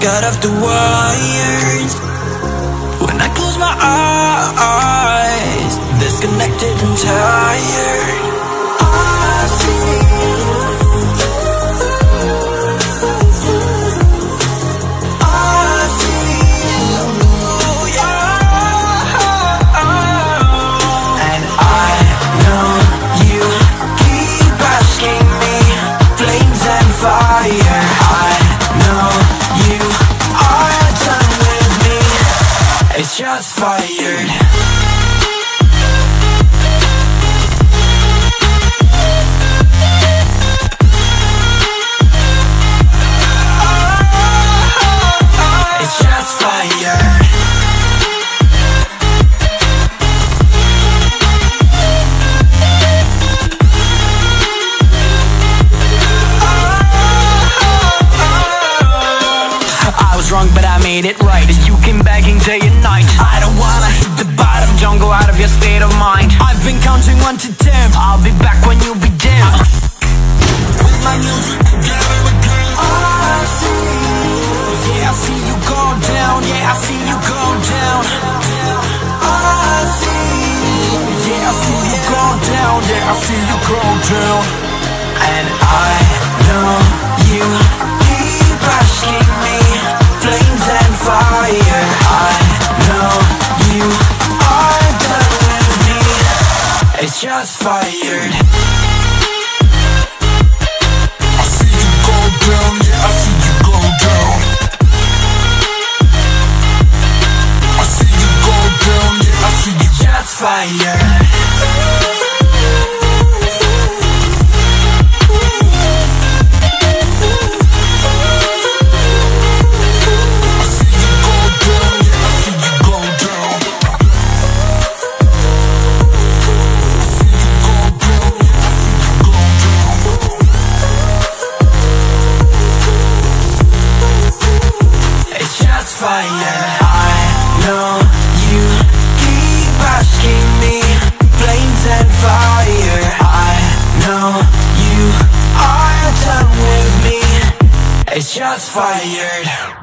got off the wires. When I close my eyes, disconnected and tired. I see just fired. Wrong, but I made it right. You came begging day and night. I don't wanna hit the bottom. Don't go out of your state of mind. I've been counting 1 to 10. I'll be back when you'll be dead. With my music together again. I see you. Yeah, I see you go down. Yeah, I see you go down. I see you. Yeah, I see you go down. Yeah, I see you go down. And I know you keep asking me. Flames and fire. I know you are done with me. It's just fired. I see you go down, yeah, I see you go down. I see you go down, yeah, I see you. Just fired. Just fired.